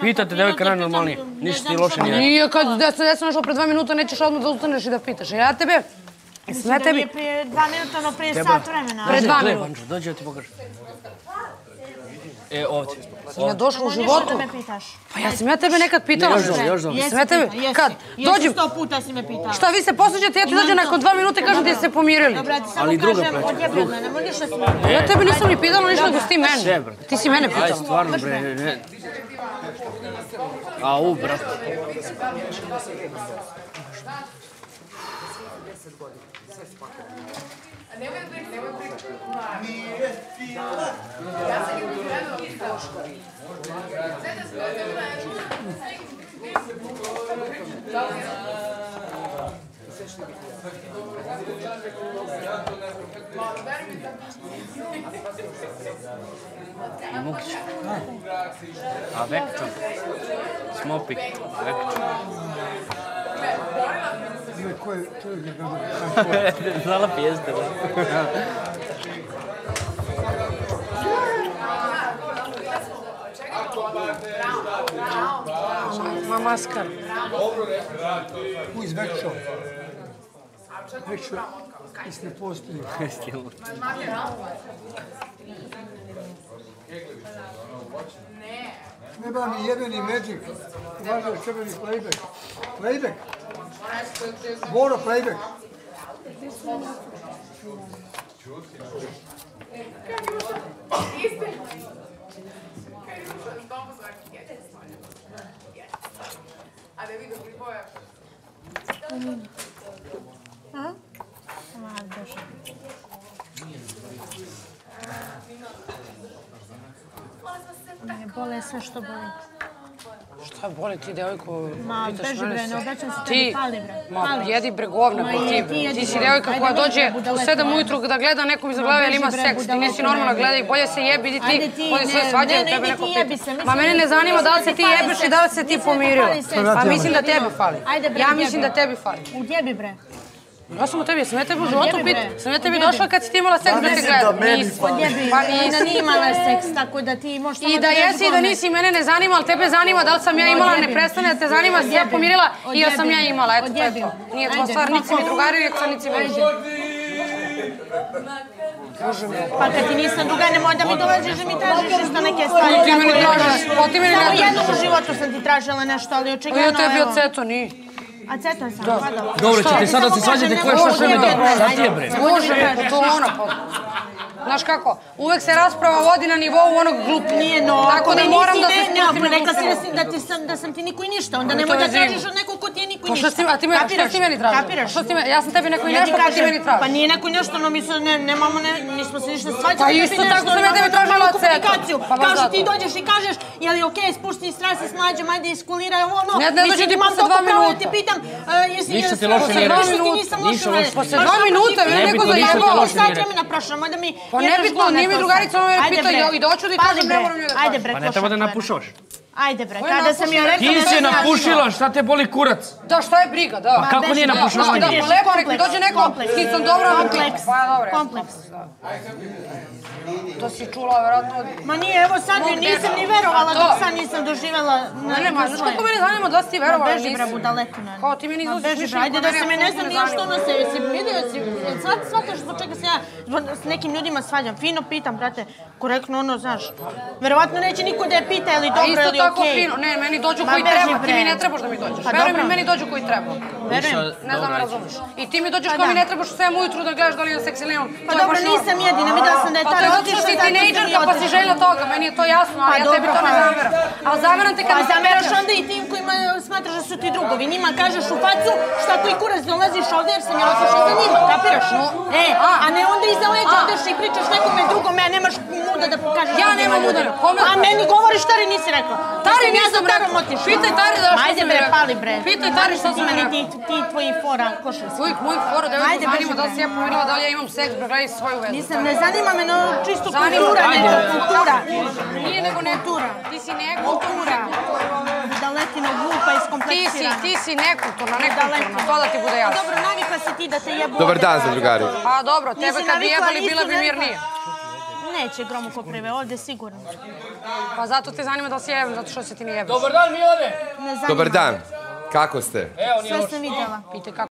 Pitate da je kraj normalnije, ništa ti loše nije. Nije, kad se desi nešto pre 2 minuta nećeš odmah da ustaneš i da pitaš. Ja tebe, sve tebi. Nije prije 2 minuta, ono prije sat vremena. Pre 2 minuta. Dođi da ti pokažem. E, ovdje. Sam ja došla u životu. Pa nešto da me pitaš. Pa ja sam ja tebe nekad pitala. Još dobro. Sam ja tebe, kad? Dođi. Još 100 puta si me pitala. Šta, vi se posveđate, ja ti dođem nakon 2 minuta i kažem da ste pomirili. Dobra, ti samo kažem, odjebljeno, nemo ništa si me. Ja tebe nisam ni pitala, ništa nego si ti mene. Ti si mene pitala. Aj, stvarno, bre, ne. Au, brate. Moguće. A vektor. Smopik. Vektor. Znala pijeste, da. Ma maskar. Who is back shot? Back shot is ne postoji. Nema ni jedan ni magic. Važno je čebeni playback. Playback. Moro playback. Iste. A da vidim priboja. A? Mladoš. Ne bole sve što boli. Šta boli ti, devojko? Ma, beži bre, ne obraćam se tebi, pali bre. Ma, jedi bre govno po ti. Ti si devojka koja dođe u 7 ujutru da gleda nekom iz glave ili ima seks. Ti nisi normalna, gledaj, bolje se jebi, idi ti, bolje svoje svađe, da tebe neko pita. Ma, mene ne zanima da li se ti jebeš i da li se ti pomirila. Pa mislim da tebi fali. Ja mislim da tebi fali. U djebi bre. Ja sam o tebi, sam ja tebi u životu pitala, sam ja tebi došla kad si ti imala seks da te gledam. Nisam. Pa nisam imala seks, tako da ti možeš samo da gledaš gome. I da jesi i da nisi, mene ne zanima, ali tebe zanima da li sam ja imala, ne prestane da te zanima, da si ja pomirila i ja sam ja imala, eto to je to. Nije tvoja stvar, niti si mi drugari, uvijek sam niti si veži. Pa kad ti nisam druga, nemoj da mi dolaziš da mi tražiš isto neke stvari. Ti meni tražiš, pa ti meni ne tražiš. Samo jednom u životu sam ti tražila nešto, ali očigledno evo. A ja tebi aceto ni. A cetan sam, hvala. Dobro, ćete sada se svađate koje što što me da. Šta ti je bre? Može, to ono pa. Znaš kako, uvek se rasprava vodi na nivou onog glupa. Nije no, ako ne moram da se spustim. Rekla si da sam ti niko i ništa, onda nemoj da tražiš od nekog ko ti je niko i ništa. Šta si meni tražila? Ja sam tebi neko i nešto, pa ti meni tražila. Pa nije neko i nešto, no mi nismo se ništa svađali. Pa isto tako sam ja tebi tražila od cetom. Kao što ti dođeš i kažeš, jeli okej, spušti strasti s mlađom, ajde iskuliraj ovo ono. Ne dođe ti posle 2 minuta. Ti pitam, jesi ništa ti loše nije reći. Pa nebitno, nije mi drugarica ono me pitao i doću da i kažem ne moram joj da kažem. Pa ne treba da napušaš. Ajde bre, kada sam joj rekla... Ti si napušila, šta te boli kurac? Da, šta je briga, da. Pa kako nije napušavanje? Da, pa lepo, nek mi dođe neko, ti sam dobro... Kompleks, kompleks. To si čula, vjerojatno... Ma nije, evo sad, nisam ni verovala dok sad nisam doživjela... Ne, ma znaš kako mene zanima da si ti verovala, nisam. Ma beži bre, budaletina. Kao ti meni izlaziš... Ajde da se me ne znam još što ono se... Si vidio, si... Svataš zbog čega se ja s nekim ljudima svađam. Fino pitam, brate, korektno ono, znaš. Verovatno neće niko da je pita, ili dobro, ili okej. Ne, meni dođu koji treba, ti mi ne trebaš da mi dođeš. Verujem mi, meni dođu koji treba. Verujem. Ne znam, razumeš. I ti mi dođeš koji mi ne trebaš u 7 ujutru da gledaš da li je seks ili on. Pa dobro, nisam jedina, videla sam da je ta različita. Pa to je zato što si tinejdžerka pa si željela toga, meni je to jasno, ali ja tebi to ne zameram. Ali zameram te kad mi zameraš onda i tim kojima smatraš da su ti drugovi. Njima kažeš u facu šta koji kurac dolaziš ovde jer sam ja otišla za njima, kapiraš? E, a ne onda iza leđa odeš i pričaš nekome drugome, a nemaš muda da pokažeš. Ja nemam muda, kome? A meni govoriš Tari nisi rekla. Tari nisam rekla. Pitaj Tari da što si mi rekla. Pitaj Tari što si mi rekla. Ti i tvoji fora košarska. Tvoj fora, da mi zanima da li si ja pomirila, da li ja imam seks, gledaj svoju vezu. Nisam, ne zanima me, no čisto kultura, nego kultura. Nije nego ne kultura. Ti si nekultura. Budaletina glupa iskompleksirana. Ti si nekulturna, nekulturna, to da ti bude jasno. Dobro, navikla si ti da te jebu. Dobar dan za drugari. Pa dobro, tebe kad bi jebali bila bi mirnija. Neće gromu ko preve, ovde sigurno. Pa zato te zanima da li si jebem, zato što se ti ne jebeš. Dobar dan, Milane! Dobar dan, kako ste? Sve sam vidjela.